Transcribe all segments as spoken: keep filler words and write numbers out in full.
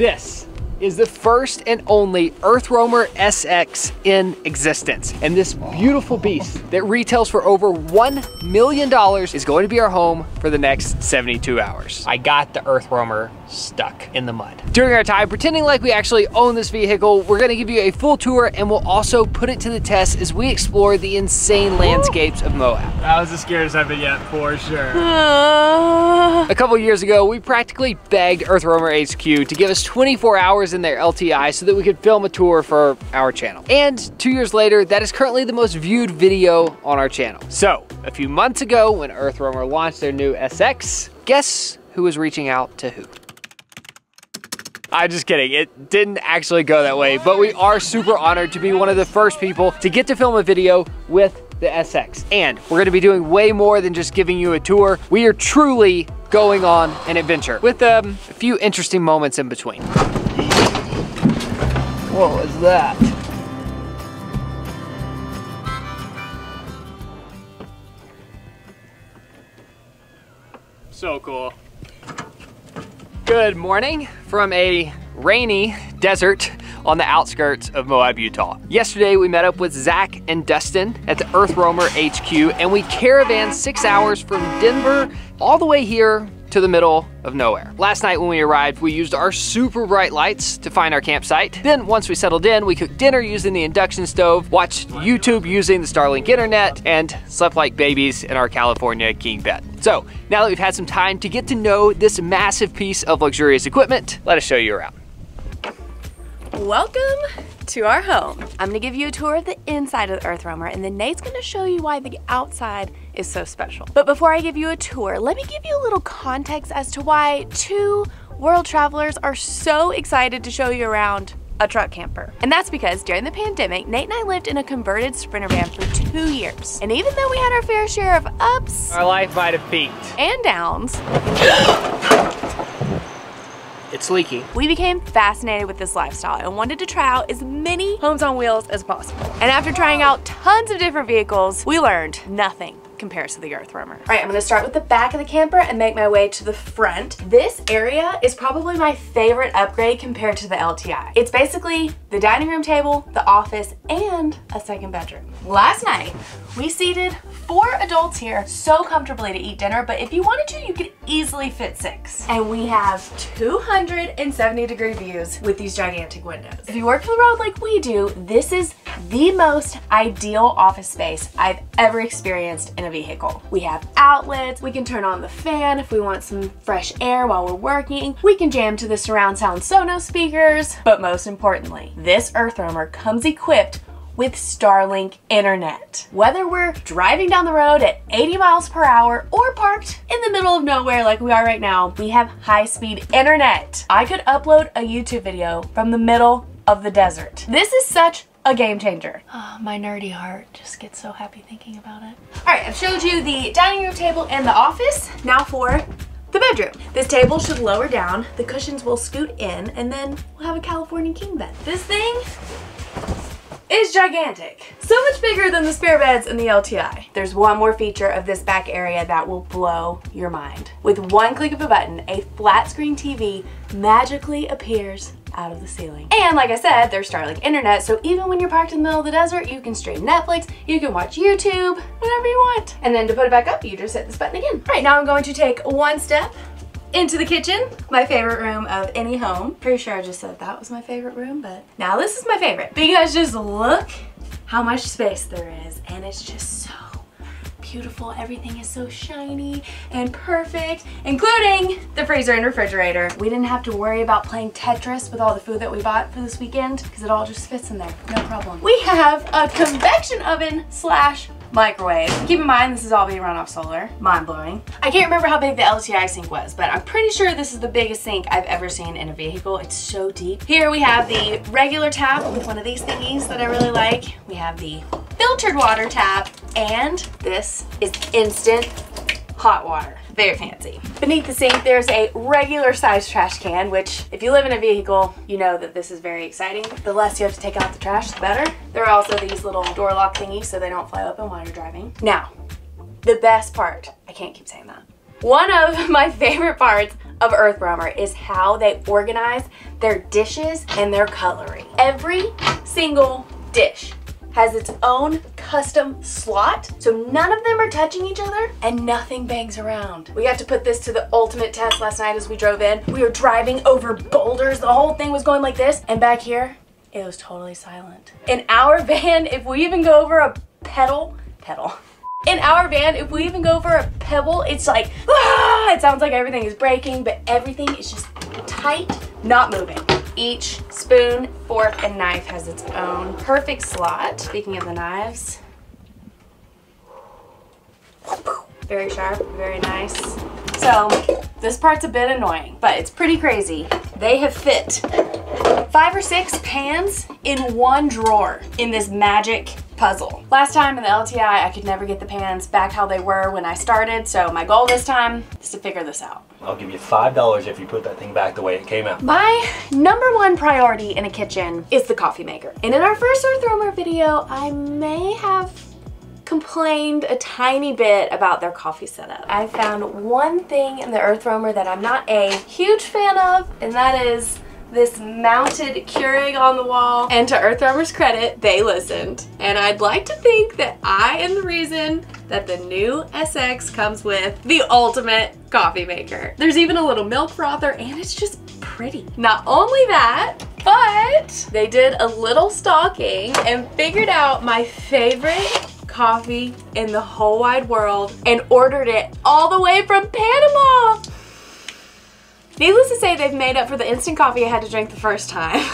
This is the first and only Earthroamer S X in existence. And this beautiful beast that retails for over one million dollars is going to be our home for the next seventy-two hours. I got the Earthroamer stuck in the mud. During our time pretending like we actually own this vehicle, we're gonna give you a full tour and we'll also put it to the test as we explore the insane landscapes of Moab. That was the scariest I've been yet, for sure. Uh... A couple years ago, we practically begged Earthroamer H Q to give us twenty-four hours in their L T I so that we could film a tour for our channel. And two years later, that is currently the most viewed video on our channel. So a few months ago when Earthroamer launched their new S X, guess who was reaching out to who? I'm just kidding, it didn't actually go that way, but we are super honored to be one of the first people to get to film a video with the S X. And we're gonna be doing way more than just giving you a tour. We are truly going on an adventure with um, a few interesting moments in between. What was that? So cool. Good morning from a rainy desert on the outskirts of Moab, Utah. Yesterday, we met up with Zach and Dustin at the Earthroamer H Q, and we caravanned six hours from Denver all the way here to the middle of nowhere. Last night when we arrived, we used our super bright lights to find our campsite. Then once we settled in, we cooked dinner using the induction stove, watched YouTube using the Starlink internet, and slept like babies in our California king bed. So now that we've had some time to get to know this massive piece of luxurious equipment, let us show you around. Welcome to our home. I'm gonna give you a tour of the inside of the Earthroamer, and then Nate's gonna show you why the outside is so special. But before I give you a tour, let me give you a little context as to why two world travelers are so excited to show you around a truck camper. And that's because during the pandemic, Nate and I lived in a converted Sprinter van for two years. And even though we had our fair share of ups, our life might have peaked. And downs. It's leaky. We became fascinated with this lifestyle and wanted to try out as many homes on wheels as possible. And after trying out tons of different vehicles, we learned nothing compares to the Earthroamer. All right, I'm gonna start with the back of the camper and make my way to the front. This area is probably my favorite upgrade compared to the L T I. It's basically the dining room table, the office, and a second bedroom. Last night, we seated four adults here so comfortably to eat dinner, but if you wanted to, you could easily fit six. And we have two hundred seventy degree views with these gigantic windows. If you work for the road like we do, this is the most ideal office space I've ever experienced in a vehicle. We have outlets, we can turn on the fan if we want some fresh air while we're working, we can jam to the surround sound Sonos speakers, but most importantly, this Earthroamer comes equipped with Starlink internet. Whether we're driving down the road at eighty miles per hour or parked in the middle of nowhere like we are right now, we have high-speed internet. I could upload a YouTube video from the middle of the desert. This is such a game changer. Oh, my nerdy heart just gets so happy thinking about it. All right, I've showed you the dining room table and the office. Now for the bedroom. This table should lower down, the cushions will scoot in, and then we'll have a California king bed. This thing is gigantic. So much bigger than the spare beds in the L T I. There's one more feature of this back area that will blow your mind. With one click of a button, a flat screen T V magically appears out of the ceiling. And like I said, there's Starlink internet, so even when you're parked in the middle of the desert, you can stream Netflix, you can watch YouTube, whatever you want. And then to put it back up, you just hit this button again. All right, now I'm going to take one step into the kitchen, my favorite room of any home. Pretty sure I just said that was my favorite room, but now this is my favorite because just look how much space there is, and it's just so beautiful. Everything is so shiny and perfect, including the freezer and refrigerator. We didn't have to worry about playing Tetris with all the food that we bought for this weekend because it all just fits in there, no problem. We have a convection oven slash microwave. Keep in mind, this is all being run off solar. Mind blowing. I can't remember how big the L T I sink was, but I'm pretty sure this is the biggest sink I've ever seen in a vehicle. It's so deep. Here we have the regular tap with one of these thingies that I really like. We have the filtered water tap, and this is instant hot water. Very fancy. Beneath the sink, there's a regular size trash can, which if you live in a vehicle, you know that this is very exciting. The less you have to take out the trash, the better. There are also these little door lock thingies so they don't fly open while you're driving. Now, the best part, I can't keep saying that. One of my favorite parts of Earthroamer is how they organize their dishes and their cutlery. Every single dish has its own custom slot, so none of them are touching each other and nothing bangs around. We got to put this to the ultimate test last night as we drove in. We were driving over boulders, the whole thing was going like this, and back here, it was totally silent. In our van, if we even go over a pedal, pedal. In our van, if we even go over a pebble, it's like, ah! It sounds like everything is breaking, but everything is just tight, not moving. Each spoon, fork, and knife has its own perfect slot. Speaking of the knives, very sharp, very nice. So this part's a bit annoying, but it's pretty crazy. They have fit five or six pans in one drawer in this magic puzzle. Last time in the L T I, I could never get the pans back how they were when I started, so my goal this time is to figure this out. I'll give you five dollars if you put that thing back the way it came out. My number one priority in a kitchen is the coffee maker. And in our first Earthroamer video, I may have complained a tiny bit about their coffee setup. I found one thing in the Earthroamer that I'm not a huge fan of, and that is this mounted Keurig on the wall. And to Earthroamer's credit, they listened. And I'd like to think that I am the reason that the new S X comes with the ultimate coffee maker. There's even a little milk frother, and it's just pretty. Not only that, but they did a little stalking and figured out my favorite coffee in the whole wide world and ordered it all the way from Panama. Needless to say, they've made up for the instant coffee I had to drink the first time.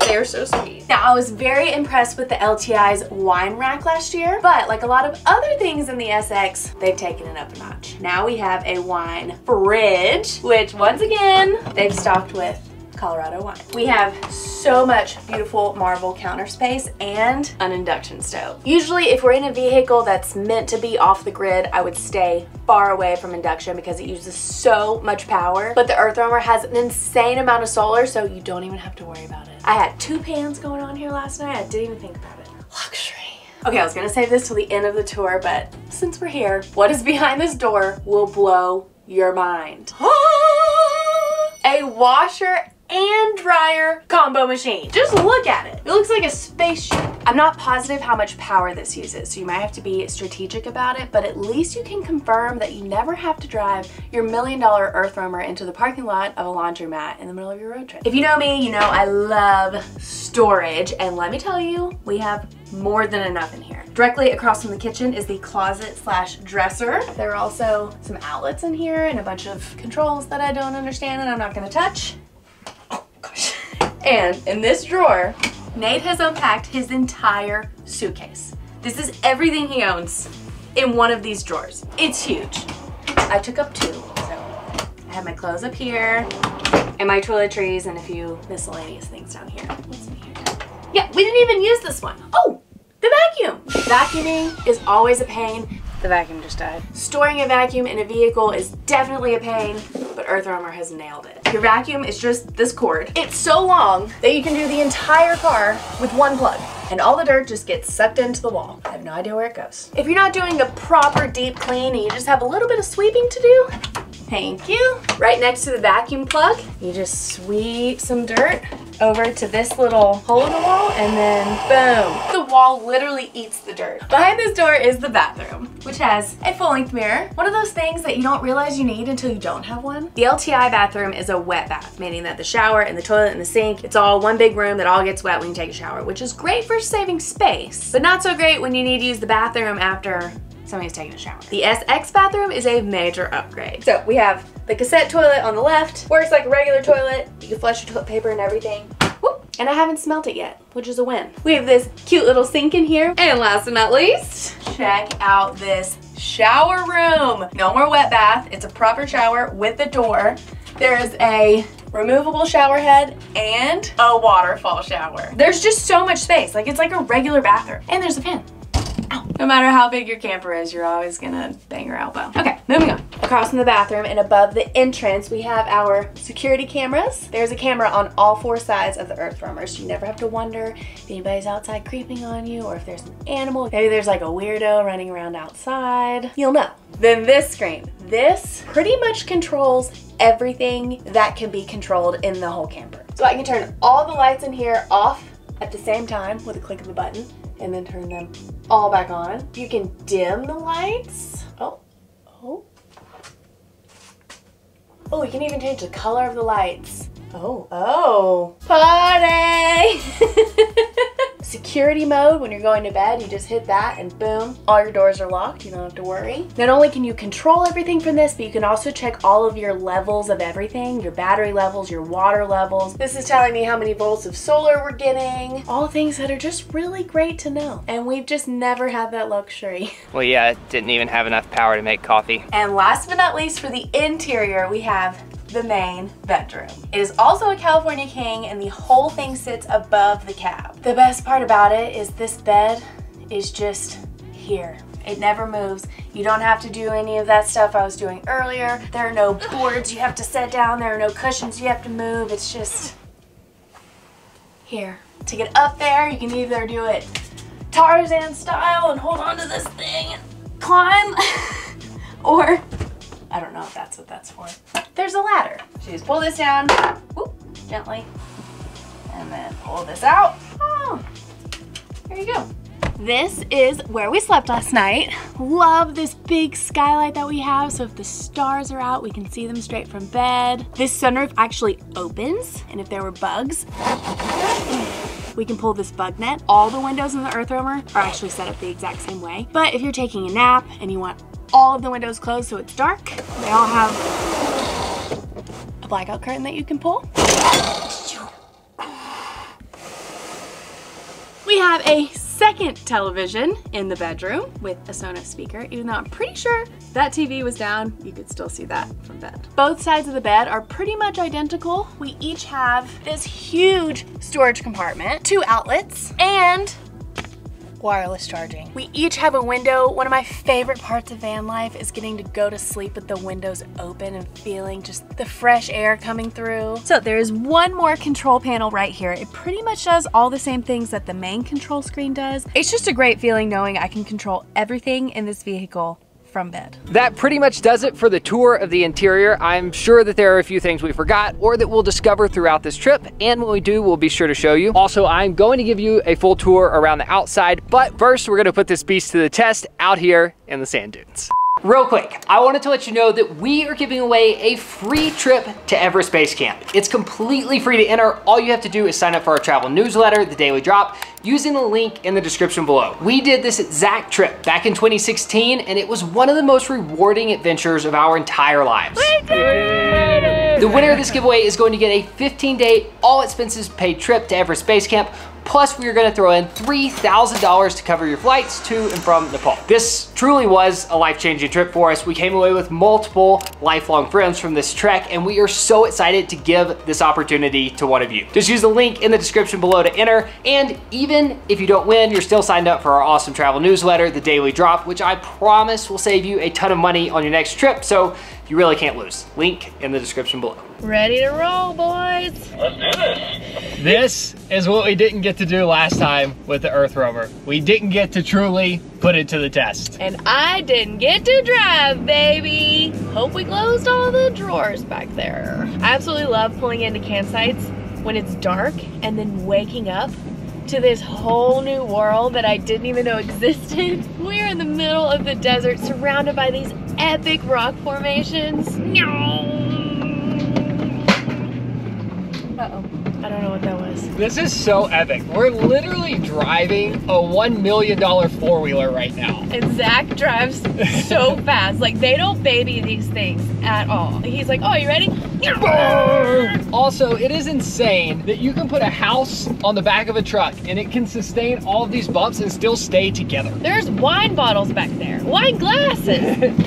They are so sweet. Now, I was very impressed with the L T I's wine rack last year, but like a lot of other things in the S X, they've taken it up a notch. Now we have a wine fridge, which once again, they've stocked with Colorado wine. We have so much beautiful marble counter space and an induction stove. Usually if we're in a vehicle that's meant to be off the grid, I would stay far away from induction because it uses so much power, but the Earthroamer has an insane amount of solar, so you don't even have to worry about it. I had two pans going on here last night. I didn't even think about it. Luxury. Okay, I was gonna save this till the end of the tour, but since we're here, what is behind this door will blow your mind. A washer and dryer combo machine. Just look at it. It looks like a spaceship. I'm not positive how much power this uses, so you might have to be strategic about it, but at least you can confirm that you never have to drive your million dollar Earthroamer into the parking lot of a laundromat in the middle of your road trip. If you know me, you know I love storage, and let me tell you, we have more than enough in here. Directly across from the kitchen is the closet slash dresser. There are also some outlets in here and a bunch of controls that I don't understand and I'm not gonna touch. And in this drawer, Nate has unpacked his entire suitcase. This is everything he owns in one of these drawers. It's huge. I took up two, so I have my clothes up here and my toiletries and a few miscellaneous things down here. What's in here? Yeah, we didn't even use this one. Oh, the vacuum. Vacuuming is always a pain. The vacuum just died. Storing a vacuum in a vehicle is definitely a pain, but Earthroamer has nailed it. Your vacuum is just this cord. It's so long that you can do the entire car with one plug, and all the dirt just gets sucked into the wall. I have no idea where it goes. If you're not doing a proper deep clean and you just have a little bit of sweeping to do, thank you. Right next to the vacuum plug, you just sweep some dirt over to this little hole in the wall, and then boom. The wall literally eats the dirt. Behind this door is the bathroom, which has a full-length mirror. One of those things that you don't realize you need until you don't have one. The L T I bathroom is a wet bath, meaning that the shower and the toilet and the sink, it's all one big room that all gets wet when you take a shower, which is great for saving space, but not so great when you need to use the bathroom after somebody's taking a shower. The S X bathroom is a major upgrade. So we have the cassette toilet on the left, works like a regular toilet. You can flush your toilet paper and everything. Whoop. And I haven't smelt it yet, which is a win. We have this cute little sink in here. And last but not least, check out this shower room. No more wet bath. It's a proper shower with a door. There is a removable shower head and a waterfall shower. There's just so much space. Like, it's like a regular bathroom. And there's a fan. No matter how big your camper is, you're always gonna bang your elbow. Okay, moving on. Across from the bathroom and above the entrance, we have our security cameras. There's a camera on all four sides of the Earthroamer, so you never have to wonder if anybody's outside creeping on you or if there's an animal. Maybe there's like a weirdo running around outside. You'll know. Then this screen. This pretty much controls everything that can be controlled in the whole camper. So I can turn all the lights in here off at the same time with a click of the button, and then turn them all back on. You can dim the lights. Oh, oh. Oh, you can even change the color of the lights. Oh, oh. Party! Security mode, when you're going to bed, you just hit that and boom, all your doors are locked, you don't have to worry. Not only can you control everything from this, but you can also check all of your levels of everything, your battery levels, your water levels. This is telling me how many volts of solar we're getting. All things that are just really great to know. And we've just never had that luxury. Well, yeah, it didn't even have enough power to make coffee. And last but not least, for the interior, we have the main bedroom. It is also a California king, and the whole thing sits above the cab. The best part about it is this bed is just here. It never moves. You don't have to do any of that stuff I was doing earlier. There are no boards you have to set down. There are no cushions you have to move. It's just here. To get up there, you can either do it Tarzan style and hold on to this thing and climb, or I don't know if that's what that's for. There's a ladder. So you just pull this down, whoop, gently, and then pull this out. Oh, there you go. This is where we slept last night. Love this big skylight that we have, so if the stars are out, we can see them straight from bed. This sunroof actually opens, and if there were bugs, we can pull this bug net. All the windows in the Earthroamer are actually set up the exact same way. But if you're taking a nap and you want all of the windows closed so it's dark, they all have a blackout curtain that you can pull. We have a second television in the bedroom with a Sonos speaker, even though I'm pretty sure that T V was down, you could still see that from bed. Both sides of the bed are pretty much identical. We each have this huge storage compartment, two outlets, and wireless charging. We each have a window. One of my favorite parts of van life is getting to go to sleep with the windows open and feeling just the fresh air coming through. So there is one more control panel right here. It pretty much does all the same things that the main control screen does. It's just a great feeling knowing I can control everything in this vehicle from bed. That pretty much does it for the tour of the interior. I'm sure that there are a few things we forgot or that we'll discover throughout this trip, and when we do, we'll be sure to show you. Also, I'm going to give you a full tour around the outside, but first we're going to put this beast to the test out here in the sand dunes. Real quick, I wanted to let you know that we are giving away a free trip to Everest Base Camp. It's completely free to enter. All you have to do is sign up for our travel newsletter, The Daily Drop, using the link in the description below. We did this exact trip back in twenty sixteen, and it was one of the most rewarding adventures of our entire lives. We did it! The winner of this giveaway is going to get a fifteen day, all expenses paid trip to Everest Base Camp. Plus, we are gonna throw in three thousand dollars to cover your flights to and from Nepal. This truly was a life-changing trip for us. We came away with multiple lifelong friends from this trek, and we are so excited to give this opportunity to one of you. Just use the link in the description below to enter, and even if you don't win, you're still signed up for our awesome travel newsletter, The Daily Drop, which I promise will save you a ton of money on your next trip, so you really can't lose. Link in the description below. Ready to roll, boys. Let's do this. This is what we didn't get to do last time with the Earthroamer. We didn't get to truly put it to the test. And I didn't get to drive, baby. Hope we closed all the drawers back there. I absolutely love pulling into campsites when it's dark and then waking up to this whole new world that I didn't even know existed. We're in the middle of the desert surrounded by these epic rock formations. No. Uh-oh, I don't know what that was. This is so epic. We're literally driving a one million dollar four-wheeler right now. And Zach drives so fast. Like, they don't baby these things at all. He's like, oh, you ready? Also, it is insane that you can put a house on the back of a truck and it can sustain all of these bumps and still stay together. There's wine bottles back there. Wine glasses.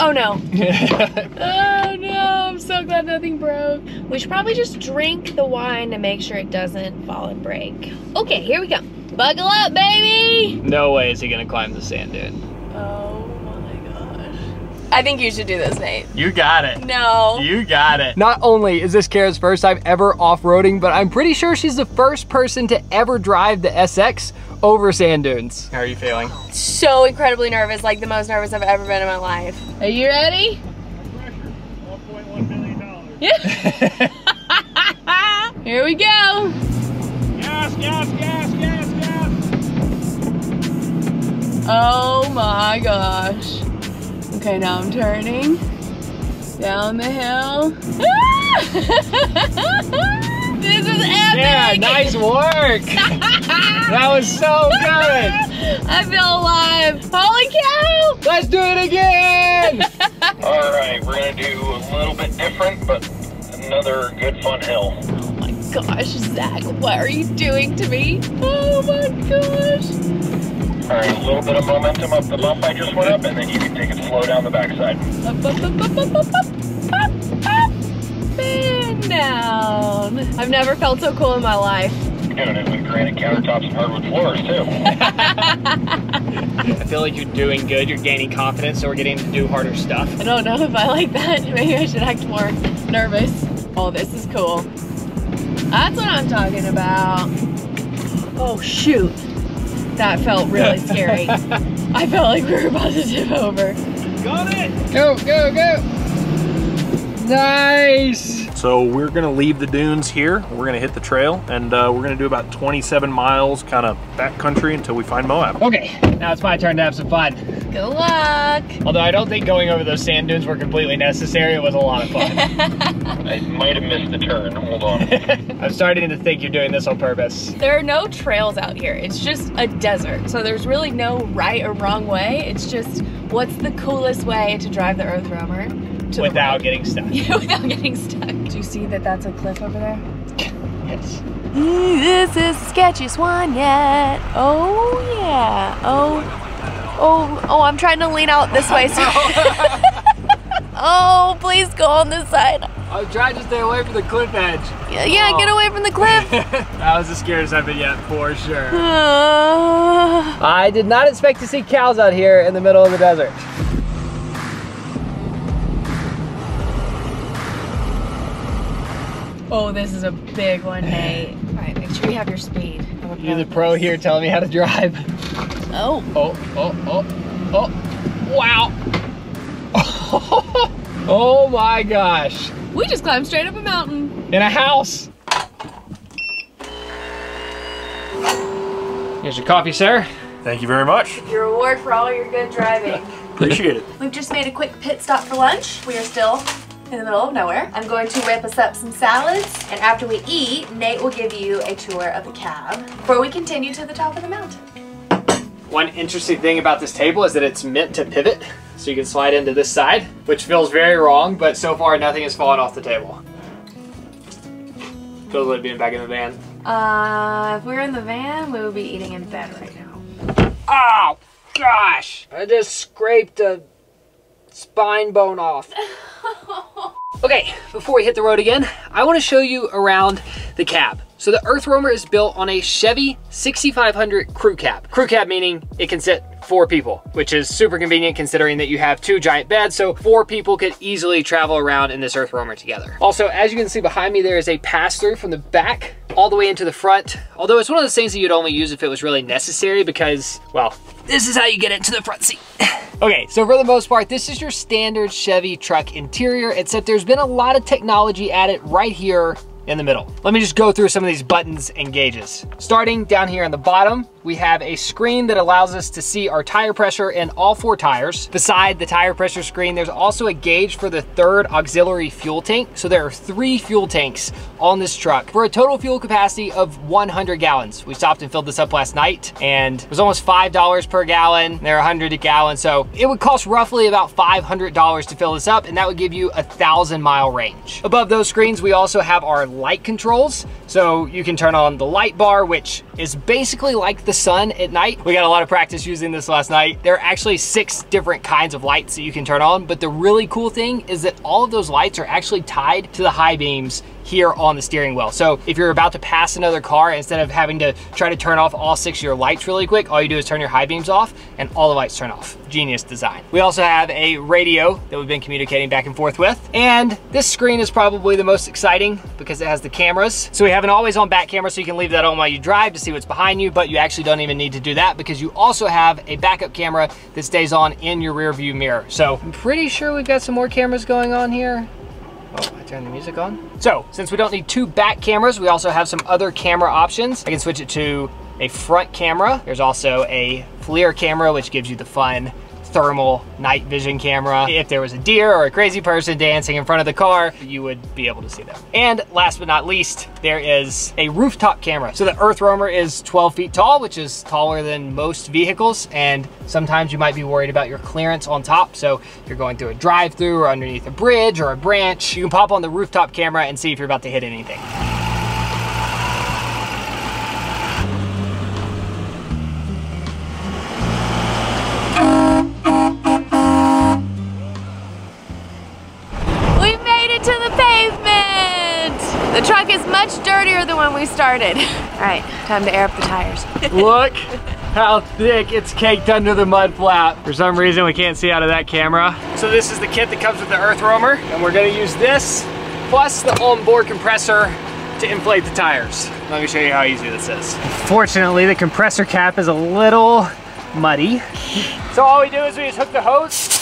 Oh no. Oh no, I'm so glad nothing broke. We should probably just drink the wine to make sure it doesn't fall and break. Okay, here we go. Buckle up, baby! No way is he gonna climb the sand dune. Oh my gosh. I think you should do this, Nate. You got it. No. You got it. Not only is this Kara's first time ever off-roading, but I'm pretty sure she's the first person to ever drive the S X over sand dunes. How are you feeling? So incredibly nervous, like the most nervous I've ever been in my life. Are you ready? Yeah. Here we go. Yes, yes, yes, yes, yes. Oh my gosh. Okay, now I'm turning down the hill. This is epic. Yeah, nice work. That was so good. I feel alive. Holy cow. Let's do it again. All right, we're gonna do a little bit different, but another good fun hill. Oh my gosh, Zach, what are you doing to me? Oh my gosh. All right, a little bit of momentum up the bump I just went up, and then you can take it slow down the backside. Up, up, up, up, up, up, up, up, and down. I've never felt so cool in my life. You're doing it with granite countertops and hardwood floors, too. I feel like you're doing good. You're gaining confidence, so we're getting to do harder stuff. I don't know if I like that. Maybe I should act more nervous. Oh, this is cool. That's what I'm talking about. Oh, shoot. That felt really scary. I felt like we were about to tip over. Got it! Go, go, go! Nice! So we're gonna leave the dunes here. We're gonna hit the trail, and uh, we're gonna do about twenty-seven miles kind of backcountry until we find Moab. Okay, now it's my turn to have some fun. Good luck! Although I don't think going over those sand dunes were completely necessary. It was a lot of fun. I might have missed the turn. Hold on. I'm starting to think you're doing this on purpose. There are no trails out here. It's just a desert. So there's really no right or wrong way. It's just what's the coolest way to drive the Earthroamer to without getting stuck. Yeah, without getting stuck. Do you see that that's a cliff over there? Yes. This is the sketchiest one yet. Oh, yeah. Oh. Oh, oh, I'm trying to lean out this way. So oh, please go on this side. I'm trying to stay away from the cliff edge. Yeah, yeah oh. Get away from the cliff. That was the scariest I've been yet, for sure. Uh... I did not expect to see cows out here in the middle of the desert. Oh, this is a big one, Nate. All right, make sure you have your speed. You're the pro here telling me how to drive. Oh. Oh, oh, oh, oh. Wow. Oh my gosh. We just climbed straight up a mountain. In a house. Here's your coffee, sir. Thank you very much. Your reward for all your good driving. Appreciate it. We've just made a quick pit stop for lunch. We are still in the middle of nowhere. I'm going to whip us up some salads, and after we eat, Nate will give you a tour of the cab before we continue to the top of the mountain. One interesting thing about this table is that it's meant to pivot, so you can slide into this side, which feels very wrong, but so far nothing has fallen off the table. Feels like being back in the van. Uh, if we were in the van, we would be eating in bed right now. Oh, gosh! I just scraped a spine bone off. Okay, before we hit the road again, I want to show you around the cab. So the Earthroamer is built on a Chevy sixty-five hundred crew cab. Crew cab meaning it can sit four people, which is super convenient considering that you have two giant beds, so four people could easily travel around in this Earthroamer together. Also, as you can see behind me, there is a pass-through from the back all the way into the front, although it's one of those things that you'd only use if it was really necessary because, well, this is how you get into the front seat. Okay, so for the most part, this is your standard Chevy truck interior, except there's been a lot of technology added right here in the middle. Let me just go through some of these buttons and gauges. Starting down here on the bottom, we have a screen that allows us to see our tire pressure in all four tires. Beside the tire pressure screen, there's also a gauge for the third auxiliary fuel tank. So there are three fuel tanks on this truck for a total fuel capacity of one hundred gallons. We stopped and filled this up last night, and it was almost five dollars per gallon. They're one hundred a gallon. So it would cost roughly about five hundred dollars to fill this up, and that would give you a thousand mile range. Above those screens, we also have our light controls. So you can turn on the light bar, which is basically like the sun at night. We got a lot of practice using this last night. There are actually six different kinds of lights that you can turn on, but the really cool thing is that all of those lights are actually tied to the high beams here on the steering wheel. So if you're about to pass another car, instead of having to try to turn off all six of your lights really quick, all you do is turn your high beams off and all the lights turn off. Genius design. We also have a radio that we've been communicating back and forth with. And this screen is probably the most exciting because it has the cameras. So we have an always on back camera, so you can leave that on while you drive to see what's behind you, but you actually don't even need to do that because you also have a backup camera that stays on in your rear view mirror. So I'm pretty sure we've got some more cameras going on here. Oh, I turned the music on. So, since we don't need two back cameras, we also have some other camera options. I can switch it to a front camera. There's also a FLIR camera, which gives you the fun thermal night vision camera. If there was a deer or a crazy person dancing in front of the car, you would be able to see them. And last but not least, there is a rooftop camera. So the Earthroamer is twelve feet tall, which is taller than most vehicles. And sometimes you might be worried about your clearance on top. So if you're going through a drive-through or underneath a bridge or a branch, you can pop on the rooftop camera and see if you're about to hit anything. The truck is much dirtier than when we started. All right, time to air up the tires. Look how thick it's caked under the mud flap. For some reason, we can't see out of that camera. So this is the kit that comes with the Earthroamer, and we're gonna use this, plus the onboard compressor to inflate the tires. Let me show you how easy this is. Fortunately, the compressor cap is a little muddy. So all we do is we just hook the hose.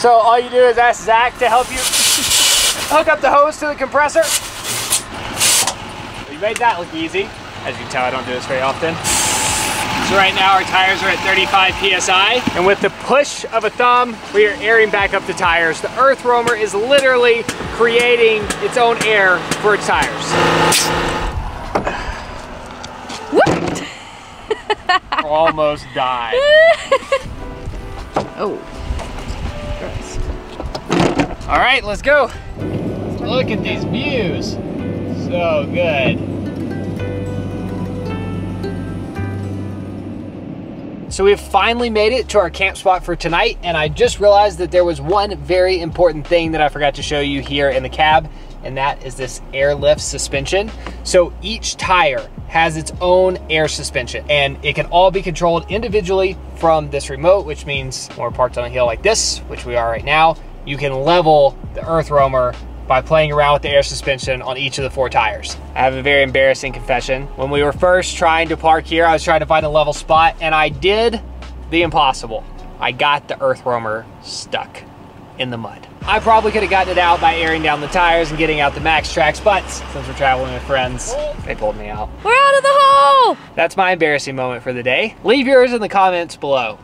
So all you do is ask Zach to help you hook up the hose to the compressor. You made that look easy. As you can tell, I don't do this very often. So right now our tires are at thirty-five P S I. And with the push of a thumb, we are airing back up the tires. The Earthroamer is literally creating its own air for its tires. Whoop! Almost died. Oh. All right, let's go. Look at these views. So good. So we've finally made it to our camp spot for tonight, and I just realized that there was one very important thing that I forgot to show you here in the cab, and that is this airlift suspension. So each tire has its own air suspension, and it can all be controlled individually from this remote, which means when we're parked on a hill like this, which we are right now, you can level the Earthroamer by playing around with the air suspension on each of the four tires. I have a very embarrassing confession. When we were first trying to park here, I was trying to find a level spot, and I did the impossible. I got the Earthroamer stuck in the mud. I probably could have gotten it out by airing down the tires and getting out the Max Trax, but since we're traveling with friends, they pulled me out. We're out of the hole! That's my embarrassing moment for the day. Leave yours in the comments below.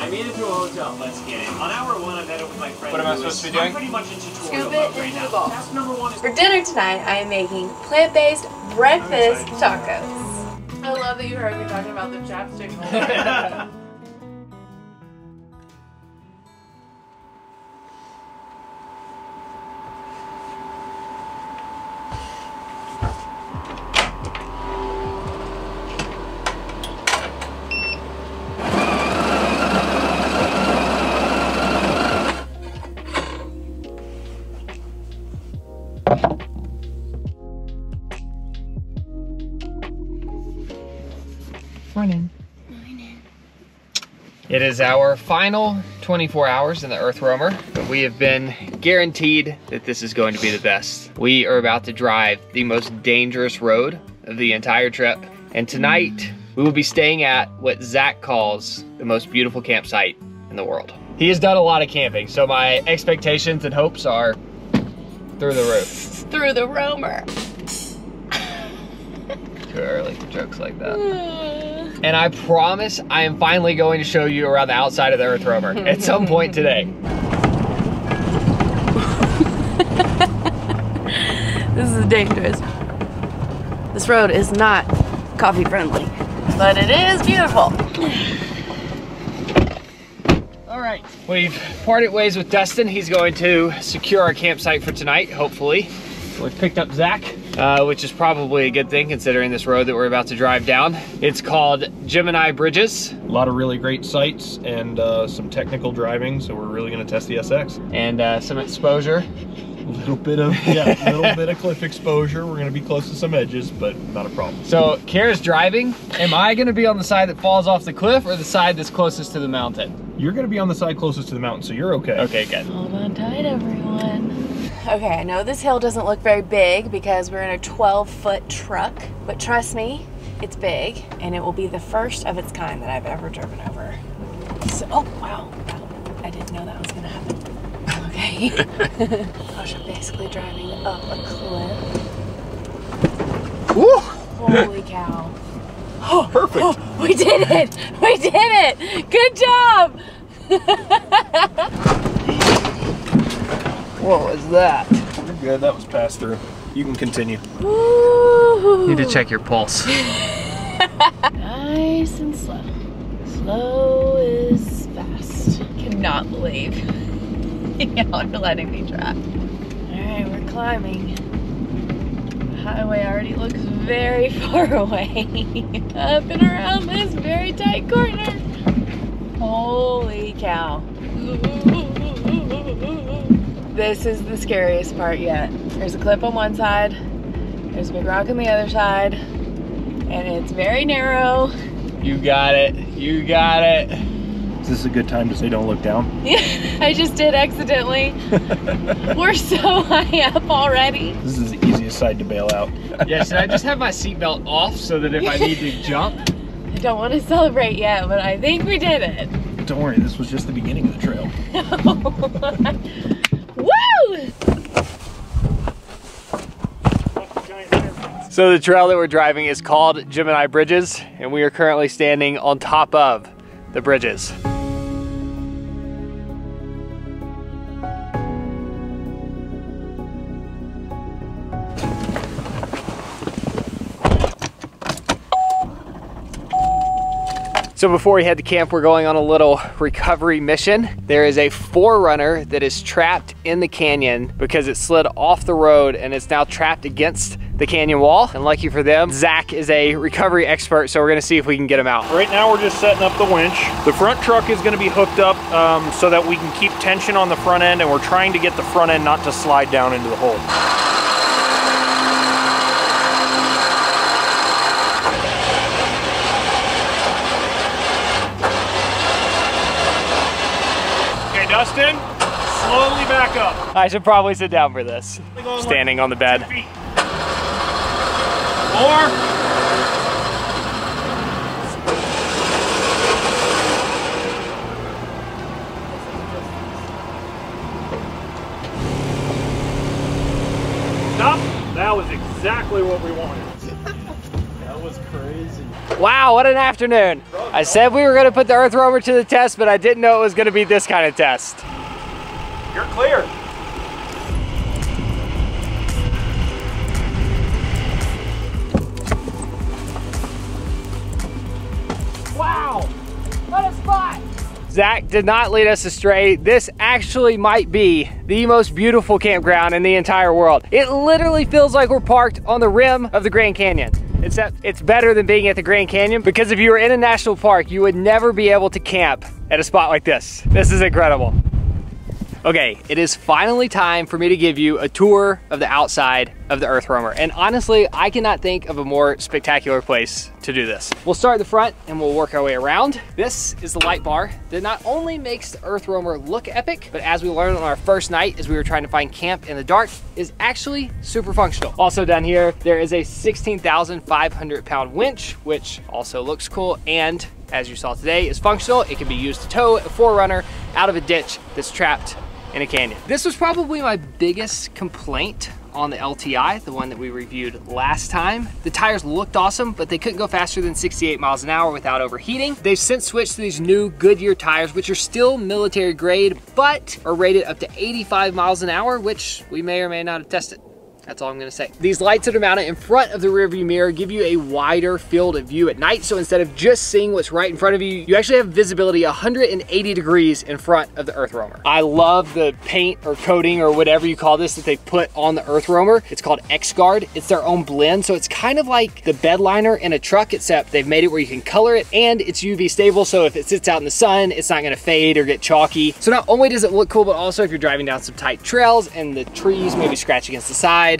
I made it to a hotel. Let's get it. On hour one, I've had it with my friend. What am I supposed to be doing? I'm pretty much in tutorial mode right now. Scoop it into the bowl. Task number one is for dinner tonight, I am making plant-based breakfast tacos. I love that you heard me talking about the chapstick hole. Morning. Morning. It is our final twenty-four hours in the Earthroamer, but we have been guaranteed that this is going to be the best. We are about to drive the most dangerous road of the entire trip, and tonight we will be staying at what Zach calls the most beautiful campsite in the world. He has done a lot of camping, so my expectations and hopes are through the roof. Through the roamer. Too early for jokes like that. And I promise I am finally going to show you around the outside of the Earthroamer at some point today. This is dangerous. This road is not coffee friendly, but it is beautiful. All right, we've parted ways with Dustin. He's going to secure our campsite for tonight, hopefully. We've picked up Zach, uh, which is probably a good thing considering this road that we're about to drive down. It's called Gemini Bridges. A lot of really great sights and uh, some technical driving, so we're really gonna test the S X. And uh, some exposure. A little bit of, yeah, a little bit of cliff exposure. We're gonna be close to some edges, but not a problem. So Kara's driving. Am I gonna be on the side that falls off the cliff or the side that's closest to the mountain? You're gonna be on the side closest to the mountain, so you're okay. Okay, good. Hold on tight, everyone. Okay, I know this hill doesn't look very big because we're in a twelve foot truck, but trust me, it's big, and it will be the first of its kind that I've ever driven over. So, oh, wow, wow. me. Gosh, I'm basically driving up a cliff. Woo! Holy cow. Oh, perfect. Oh, we did it. We did it. Good job. What was that? You're good. That was passed through. You can continue. Woo. Need to check your pulse. Nice and slow. Slow is fast. Cannot believe y'all are letting me drive. All right, we're climbing. Highway already looks very far away. Up and around this very tight corner. Holy cow. Ooh, ooh, ooh, ooh, ooh, ooh, ooh. This is the scariest part yet. There's a cliff on one side, there's a big rock on the other side, and it's very narrow. You got it, you got it. Is this a good time to say don't look down? Yeah, I just did accidentally. We're so high up already. This is the easiest side to bail out. Yeah, should I just have my seatbelt off so that if I need to jump? I don't want to celebrate yet, but I think we did it. Don't worry, this was just the beginning of the trail. Woo! So the trail that we're driving is called Gemini Bridges, and we are currently standing on top of the bridges. So before we head to camp, we're going on a little recovery mission. There is a four runner that is trapped in the canyon because it slid off the road and it's now trapped against the canyon wall. And lucky for them, Zach is a recovery expert, so we're gonna see if we can get him out. Right now we're just setting up the winch. The front truck is gonna be hooked up um, so that we can keep tension on the front end, and we're trying to get the front end not to slide down into the hole. Justin, slowly back up. I should probably sit down for this. Standing like on the bed. Four. Stop. That was exactly what we wanted. That was crazy. Wow, what an afternoon. I said we were gonna put the Earthroamer to the test, but I didn't know it was gonna be this kind of test. You're clear. Wow, what a spot. Zach did not lead us astray. This actually might be the most beautiful campground in the entire world. It literally feels like we're parked on the rim of the Grand Canyon. Except it's better than being at the Grand Canyon, because if you were in a national park, you would never be able to camp at a spot like this. This is incredible. Okay, it is finally time for me to give you a tour of the outside of the Earthroamer. And honestly, I cannot think of a more spectacular place to do this. We'll start at the front and we'll work our way around. This is the light bar that not only makes the Earthroamer look epic, but as we learned on our first night as we were trying to find camp in the dark, is actually super functional. Also down here, there is a sixteen thousand five hundred pound winch, which also looks cool, and as you saw today, is functional. It can be used to tow a four runner out of a ditch that's trapped in a canyon. This was probably my biggest complaint on the L T I, the one that we reviewed last time. The tires looked awesome, but they couldn't go faster than sixty-eight miles an hour without overheating. They've since switched to these new Goodyear tires, which are still military grade, but are rated up to eighty-five miles an hour, which we may or may not have tested. That's all I'm gonna say. These lights that are mounted in front of the rearview mirror give you a wider field of view at night. So instead of just seeing what's right in front of you, you actually have visibility one hundred eighty degrees in front of the Earthroamer. I love the paint or coating or whatever you call this that they put on the Earthroamer. It's called X-Guard. It's their own blend. So it's kind of like the bed liner in a truck, except they've made it where you can color it, and it's U V stable. So if it sits out in the sun, it's not gonna fade or get chalky. So not only does it look cool, but also if you're driving down some tight trails and the trees maybe scratch against the side,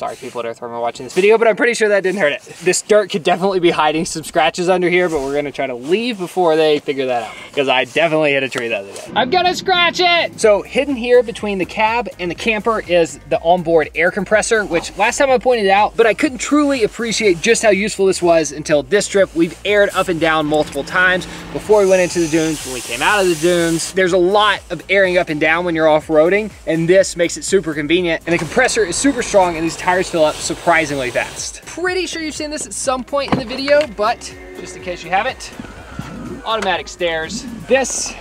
Sorry, people at Earthroamer are watching this video, but I'm pretty sure that didn't hurt it. This dirt could definitely be hiding some scratches under here, but we're gonna try to leave before they figure that out, because I definitely hit a tree the other day. I'm gonna scratch it! So hidden here between the cab and the camper is the onboard air compressor, which last time I pointed out, but I couldn't truly appreciate just how useful this was until this trip. We've aired up and down multiple times before we went into the dunes, when we came out of the dunes. There's a lot of airing up and down when you're off-roading, and this makes it super convenient. And the compressor is super strong, and these tires fill up surprisingly fast. Pretty sure you've seen this at some point in the video, but just in case you haven't, automatic stairs. This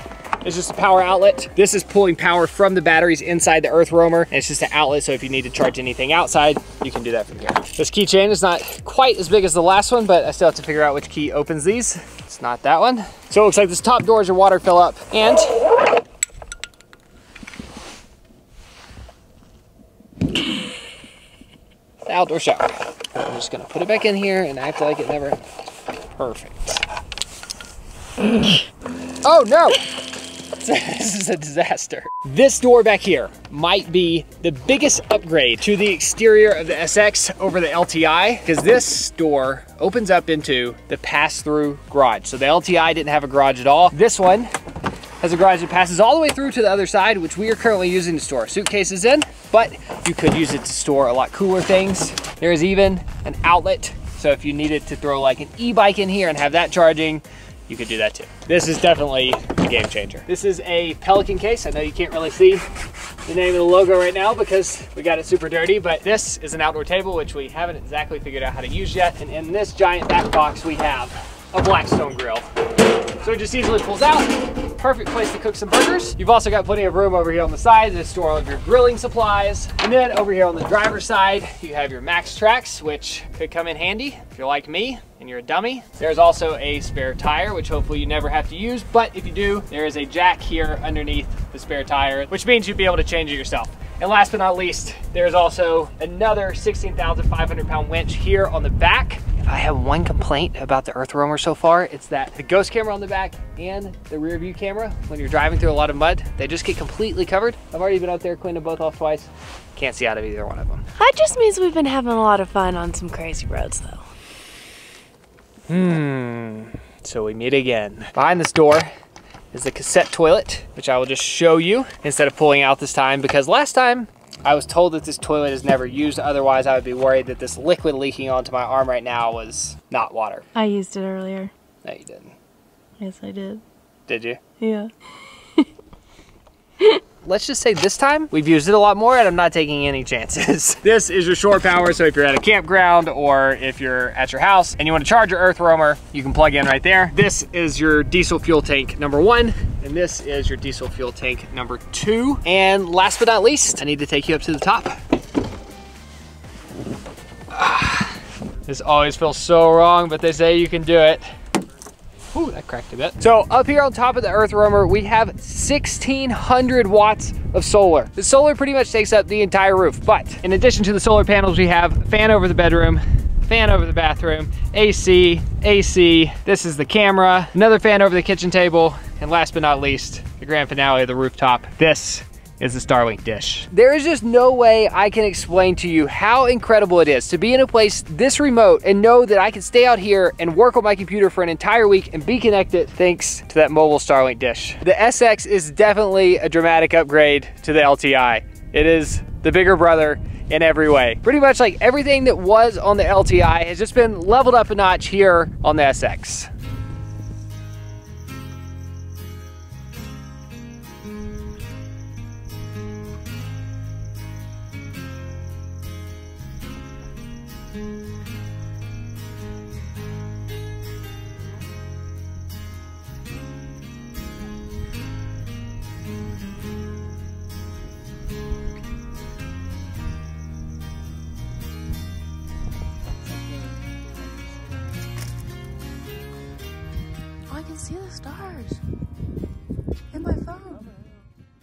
is just a power outlet. This is pulling power from the batteries inside the Earthroamer, and it's just an outlet, so if you need to charge anything outside, you can do that from here. This keychain is not quite as big as the last one, but I still have to figure out which key opens these. It's not that one. So it looks like this top door is your water fill up, and the outdoor shower. I'm just gonna put it back in here and act like it never, perfect. Oh no! This is a disaster. This door back here might be the biggest upgrade to the exterior of the S X over the L T I, because this door opens up into the pass-through garage. So the L T I didn't have a garage at all. This one has a garage that passes all the way through to the other side, which we are currently using to store suitcases in, but you could use it to store a lot cooler things. There is even an outlet, so if you needed to throw like an e-bike in here and have that charging, you could do that too. This is definitely a game changer. This is a Pelican case. I know you can't really see the name of the logo right now because we got it super dirty, but this is an outdoor table, which we haven't exactly figured out how to use yet. And in this giant back box, we have a Blackstone grill. So it just easily pulls out. Perfect place to cook some burgers. You've also got plenty of room over here on the side to store all of your grilling supplies. And then over here on the driver's side, you have your Max Trax, which could come in handy if you're like me and you're a dummy. There's also a spare tire, which hopefully you never have to use, but if you do, there is a jack here underneath the spare tire, which means you'd be able to change it yourself. And last but not least, there's also another sixteen thousand five hundred pound winch here on the back. I have one complaint about the Earthroamer so far. It's that the ghost camera on the back and the rear view camera, when you're driving through a lot of mud, they just get completely covered. I've already been out there, cleaned them both off twice. Can't see out of either one of them. That just means we've been having a lot of fun on some crazy roads though. Hmm, so we meet again. Behind this door is the cassette toilet, which I will just show you instead of pulling out this time, because last time I was told that this toilet is never used, otherwise I would be worried that this liquid leaking onto my arm right now was not water. I used it earlier. No, you didn't. Yes, I did. Did you? Yeah. Let's just say this time, we've used it a lot more and I'm not taking any chances. This is your shore power, so if you're at a campground or if you're at your house and you want to charge your Earthroamer, you can plug in right there. This is your diesel fuel tank number one, and this is your diesel fuel tank number two. And last but not least, I need to take you up to the top. Ah, this always feels so wrong, but they say you can do it. Ooh, that cracked a bit. So up here on top of the Earthroamer, we have sixteen hundred watts of solar. The solar pretty much takes up the entire roof, but in addition to the solar panels, we have fan over the bedroom, fan over the bathroom, A C, A C. This is the camera, another fan over the kitchen table, and last but not least, the grand finale of the rooftop. This is the Starlink dish. There is just no way I can explain to you how incredible it is to be in a place this remote and know that I can stay out here and work on my computer for an entire week and be connected thanks to that mobile Starlink dish. The S X is definitely a dramatic upgrade to the L T I. It is the bigger brother in every way. Pretty much like everything that was on the L T I has just been leveled up a notch here on the S X.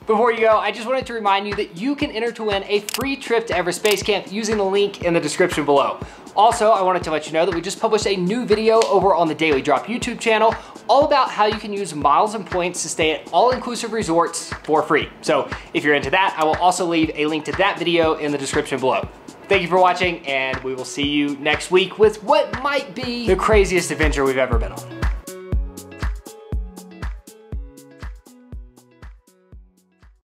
Before you go, I just wanted to remind you that you can enter to win a free trip to Everest Base Camp using the link in the description below. Also, I wanted to let you know that we just published a new video over on the Daily Drop YouTube channel all about how you can use miles and points to stay at all-inclusive resorts for free. So if you're into that, I will also leave a link to that video in the description below. Thank you for watching, and we will see you next week with what might be the craziest adventure we've ever been on.